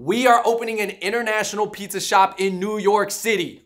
we are opening an international pizza shop in New York City.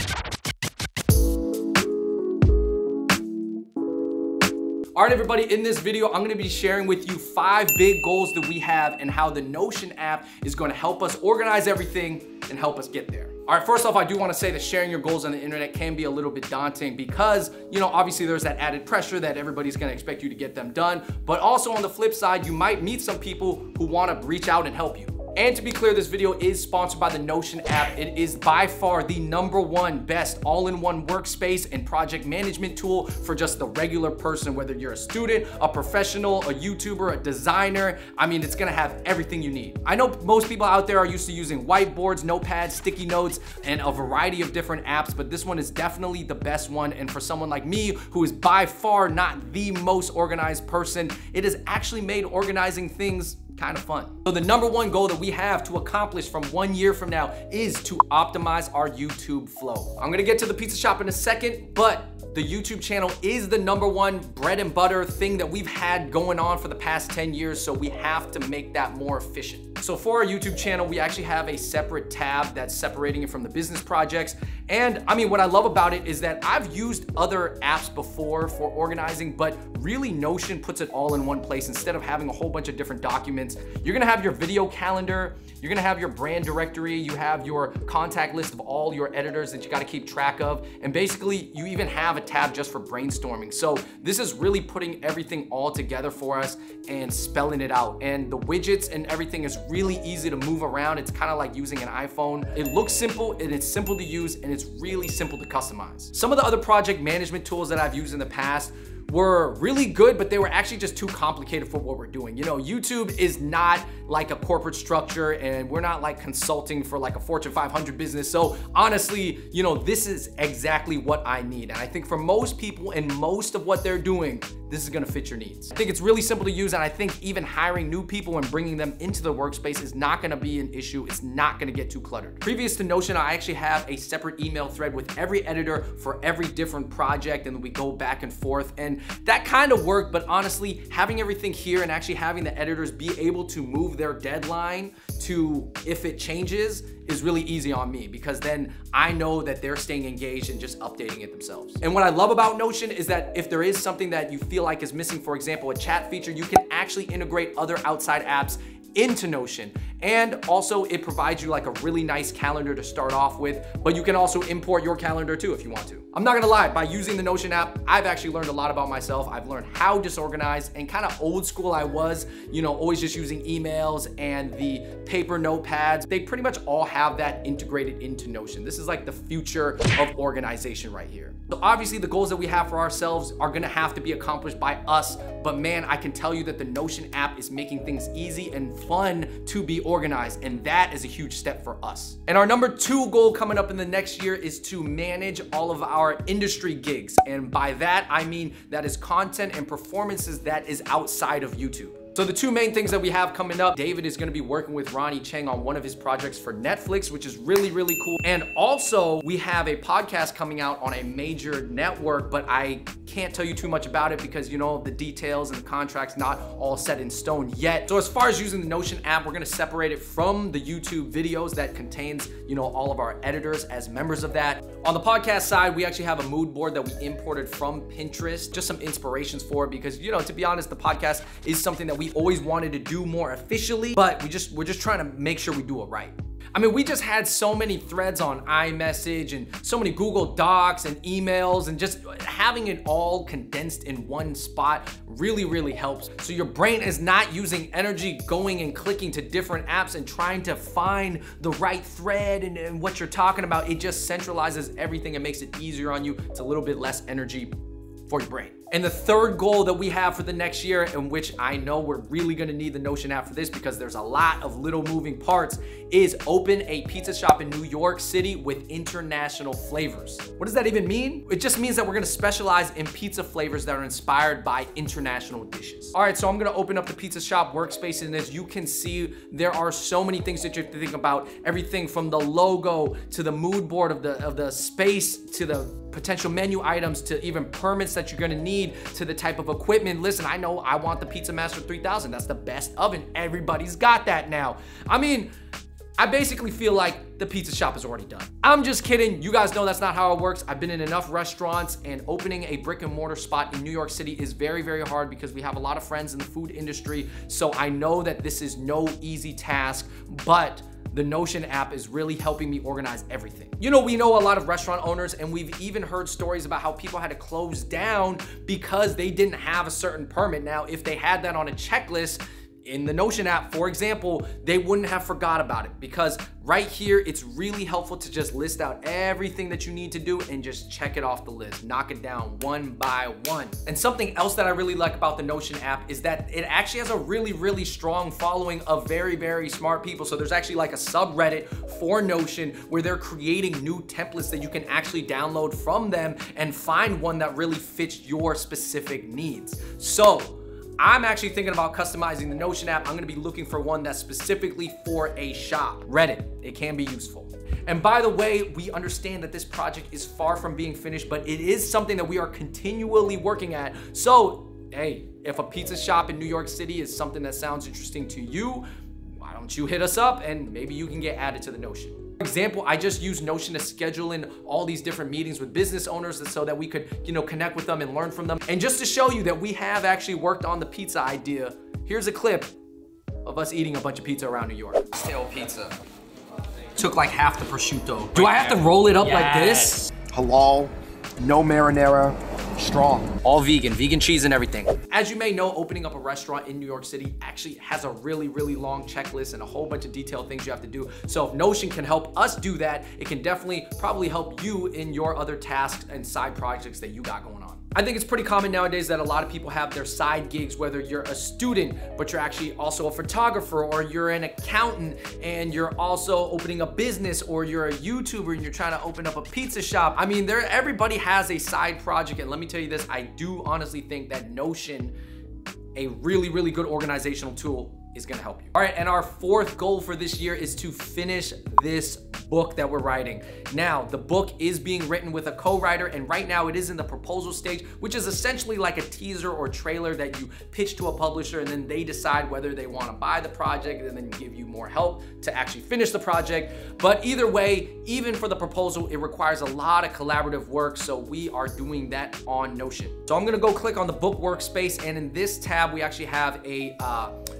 All right, everybody, in this video, I'm gonna be sharing with you 5 big goals that we have and how the Notion app is gonna help us organize everything and help us get there. All right, first off, I do wanna say that sharing your goals on the internet can be a little bit daunting because, you know, obviously there's that added pressure that everybody's gonna expect you to get them done. But also on the flip side, you might meet some people who wanna reach out and help you. And to be clear, this video is sponsored by the Notion app. It is by far the #1 best all-in-one workspace and project management tool for just the regular person, whether you're a student, a professional, a YouTuber, a designer. I mean, it's gonna have everything you need. I know most people out there are used to using whiteboards, notepads, sticky notes, and a variety of different apps, but this one is definitely the best one. And for someone like me, who is by far not the most organized person, it has actually made organizing things kind of fun. So the #1 goal that we have to accomplish from 1 year from now is to optimize our YouTube flow. I'm gonna get to the pizza shop in a second, but the YouTube channel is the #1 bread and butter thing that we've had going on for the past 10 years, so we have to make that more efficient. So for our YouTube channel, we actually have a separate tab that's separating it from the business projects. And I mean, what I love about it is that I've used other apps before for organizing, but really Notion puts it all in one place instead of having a whole bunch of different documents. You're gonna have your video calendar, you're gonna have your brand directory, you have your contact list of all your editors that you gotta keep track of. And basically, you even have a tab just for brainstorming. So this is really putting everything all together for us and spelling it out. And the widgets and everything is really easy to move around. It's kind of like using an iPhone. It looks simple and it's simple to use and it's really simple to customize. Some of the other project management tools that I've used in the past were really good, but they were actually just too complicated for what we're doing. You know, YouTube is not like a corporate structure and we're not like consulting for like a Fortune 500 business. So honestly, you know, this is exactly what I need. And I think for most people and most of what they're doing, this is gonna fit your needs. I think it's really simple to use, and I think even hiring new people and bringing them into the workspace is not gonna be an issue. It's not gonna get too cluttered. Previous to Notion, I actually have a separate email thread with every editor for every different project, and we go back and forth. And that kind of worked, but honestly, having everything here and actually having the editors be able to move their deadline to if it changes is really easy on me, because then I know that they're staying engaged and just updating it themselves. And what I love about Notion is that if there is something that you feel like is missing, for example, a chat feature, you can actually integrate other outside apps into Notion. And also it provides you like a really nice calendar to start off with, but you can also import your calendar too if you want to. I'm not gonna lie, by using the Notion app, I've actually learned a lot about myself. I've learned how disorganized and kind of old school I was, you know, always just using emails and the paper notepads. They pretty much all have that integrated into Notion. This is like the future of organization right here. So obviously the goals that we have for ourselves are gonna have to be accomplished by us, but man, I can tell you that the Notion app is making things easy and fun to be organized, and that is a huge step for us. And our #2 goal coming up in the next year is to manage all of our industry gigs. And by that, I mean that is content and performances that is outside of YouTube. So the two main things that we have coming up, David is gonna be working with Ronnie Cheng on one of his projects for Netflix, which is really, really cool. And also we have a podcast coming out on a major network, but I can't tell you too much about it because, you know, the details and the contract's not all set in stone yet. So as far as using the Notion app, we're gonna separate it from the YouTube videos that contains, you know, all of our editors as members of that. On the podcast side, we actually have a mood board that we imported from Pinterest, just some inspirations for it because, you know, to be honest, the podcast is something that we always wanted to do more officially, but we're just trying to make sure we do it right. I mean, we just had so many threads on iMessage and so many Google Docs and emails, and just having it all condensed in one spot really, really helps. So your brain is not using energy going and clicking to different apps and trying to find the right thread and what you're talking about. It just centralizes everything and makes it easier on you. It's a little bit less energy for your brain. And the third goal that we have for the next year, in which I know we're really gonna need the Notion app for this because there's a lot of little moving parts, is open a pizza shop in New York City with international flavors. What does that even mean? It just means that we're gonna specialize in pizza flavors that are inspired by international dishes. All right, so I'm gonna open up the pizza shop workspace, and as you can see, there are so many things that you have to think about. Everything from the logo to the mood board of the space to the potential menu items to even permits that you're gonna need to the type of equipment. Listen, I know I want the Pizza Master 3000. That's the best oven. Everybody's got that now. I mean, I basically feel like the pizza shop is already done. I'm just kidding. You guys know that's not how it works. I've been in enough restaurants, and opening a brick and mortar spot in New York City is very, very hard because we have a lot of friends in the food industry. So I know that this is no easy task, but the Notion app is really helping me organize everything. You know, we know a lot of restaurant owners, and we've even heard stories about how people had to close down because they didn't have a certain permit. Now, if they had that on a checklist, in the Notion app, for example, they wouldn't have forgot about it, because right here, it's really helpful to just list out everything that you need to do and just check it off the list, knock it down one by one. And something else that I really like about the Notion app is that it actually has a really, really strong following of very, very smart people. So there's actually like a subreddit for Notion where they're creating new templates that you can actually download from them and find one that really fits your specific needs. So I'm actually thinking about customizing the Notion app. I'm gonna be looking for one that's specifically for a shop. Reddit, it can be useful. And by the way, we understand that this project is far from being finished, but it is something that we are continually working at. So, hey, if a pizza shop in New York City is something that sounds interesting to you, why don't you hit us up and maybe you can get added to the Notion. For example, I just used Notion to schedule in all these different meetings with business owners so that we could, you know, connect with them and learn from them. And just to show you that we have actually worked on the pizza idea, here's a clip of us eating a bunch of pizza around New York. Stale pizza. Took like half the prosciutto. Do I have to roll it up like this? Halal, no marinara. Strong. All vegan, vegan cheese and everything. As you may know, opening up a restaurant in New York City actually has a really, really long checklist and a whole bunch of detailed things you have to do. So if Notion can help us do that, it can definitely probably help you in your other tasks and side projects that you got going on. I think it's pretty common nowadays that a lot of people have their side gigs, whether you're a student, but you're actually also a photographer, or you're an accountant and you're also opening a business, or you're a YouTuber and you're trying to open up a pizza shop. I mean, everybody has a side project, and let me tell you this, I do honestly think that Notion, a really, really good organizational tool, is gonna help you. All right, and our fourth goal for this year is to finish this book that we're writing. Now, the book is being written with a co-writer, and right now it is in the proposal stage, which is essentially like a teaser or trailer that you pitch to a publisher, and then they decide whether they wanna buy the project and then give you more help to actually finish the project. But either way, even for the proposal, it requires a lot of collaborative work, so we are doing that on Notion. So I'm gonna go click on the book workspace, and in this tab, we actually have a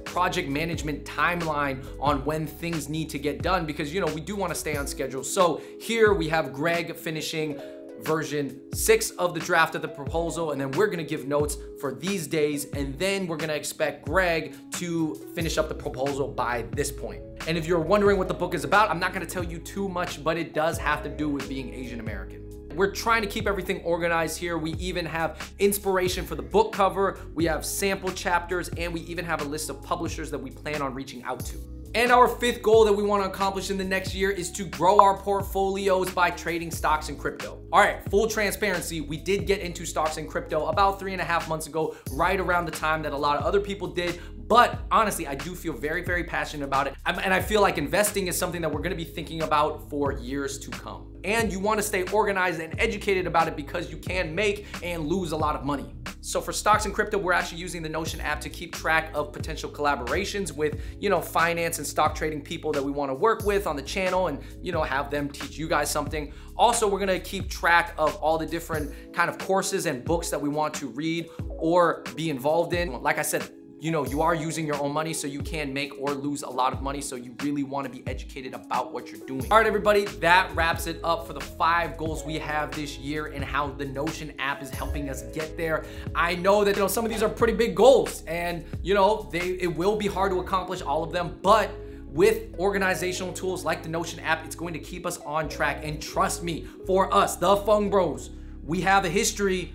project management timeline on when things need to get done, because, you know, we do want to stay on schedule. So here we have Greg finishing version 6 of the draft of the proposal, and then we're gonna give notes for these days, and then we're gonna expect Greg to finish up the proposal by this point. And if you're wondering what the book is about, I'm not gonna tell you too much, but it does have to do with being Asian American. We're trying to keep everything organized here. We even have inspiration for the book cover, we have sample chapters, and we even have a list of publishers that we plan on reaching out to. And our fifth goal that we want to accomplish in the next year is to grow our portfolios by trading stocks and crypto. All right, full transparency, we did get into stocks and crypto about 3.5 months ago, right around the time that a lot of other people did. But honestly, I do feel very, very passionate about it. And I feel like investing is something that we're gonna be thinking about for years to come. And you wanna stay organized and educated about it, because you can make and lose a lot of money. So for stocks and crypto, we're actually using the Notion app to keep track of potential collaborations with, you know, finance and stock trading people that we wanna work with on the channel, and, you know, have them teach you guys something. Also, we're gonna keep track of all the different kind of courses and books that we want to read or be involved in. Like I said, you know, you are using your own money, so you can make or lose a lot of money, so you really wanna be educated about what you're doing. All right, everybody, that wraps it up for the 5 goals we have this year and how the Notion app is helping us get there. I know that, you know, some of these are pretty big goals, and, you know, it will be hard to accomplish all of them, but with organizational tools like the Notion app, it's going to keep us on track. And trust me, for us, the Fung Bros, we have a history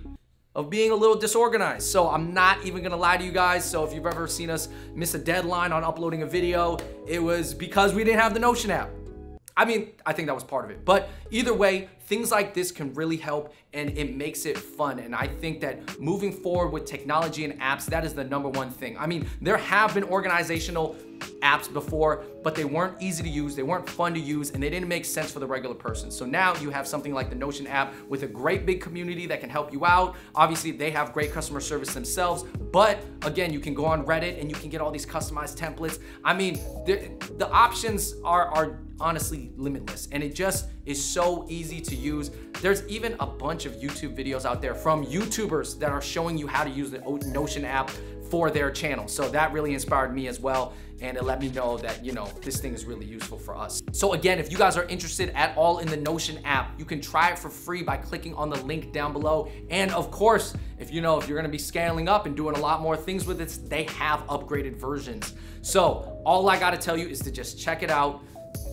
of being a little disorganized. So I'm not even gonna lie to you guys. So if you've ever seen us miss a deadline on uploading a video, it was because we didn't have the Notion app. I mean, I think that was part of it. But either way, Things like this can really help, and it makes it fun. And I think that moving forward with technology and apps, that is the #1 thing. I mean, there have been organizational apps before, but they weren't easy to use, they weren't fun to use, and they didn't make sense for the regular person. So now you have something like the Notion app with a great big community that can help you out. Obviously, they have great customer service themselves, but again, you can go on Reddit and you can get all these customized templates. I mean, the options are honestly limitless, and it just is so easy to use. There's even a bunch of YouTube videos out there from YouTubers that are showing you how to use the Notion app for their channel. So that really inspired me as well, and it let me know that, you know, this thing is really useful for us. So again, if you guys are interested at all in the Notion app, you can try it for free by clicking on the link down below. And of course, if you know, if you're gonna be scaling up and doing a lot more things with it, they have upgraded versions. So all I gotta tell you is to just check it out,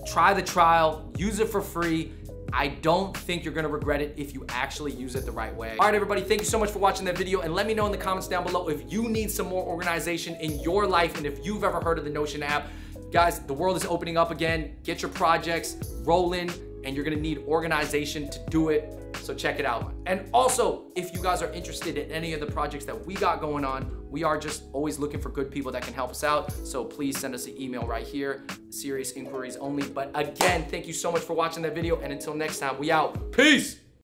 try the trial, use it for free. I don't think you're gonna regret it if you actually use it the right way. All right, everybody, thank you so much for watching that video, and let me know in the comments down below if you need some more organization in your life and if you've ever heard of the Notion app. Guys, the world is opening up again. Get your projects rolling, and you're gonna need organization to do it. So check it out. And also, if you guys are interested in any of the projects that we got going on, we are just always looking for good people that can help us out. So please send us an email right here, serious inquiries only. But again, thank you so much for watching that video. And until next time, we out. Peace.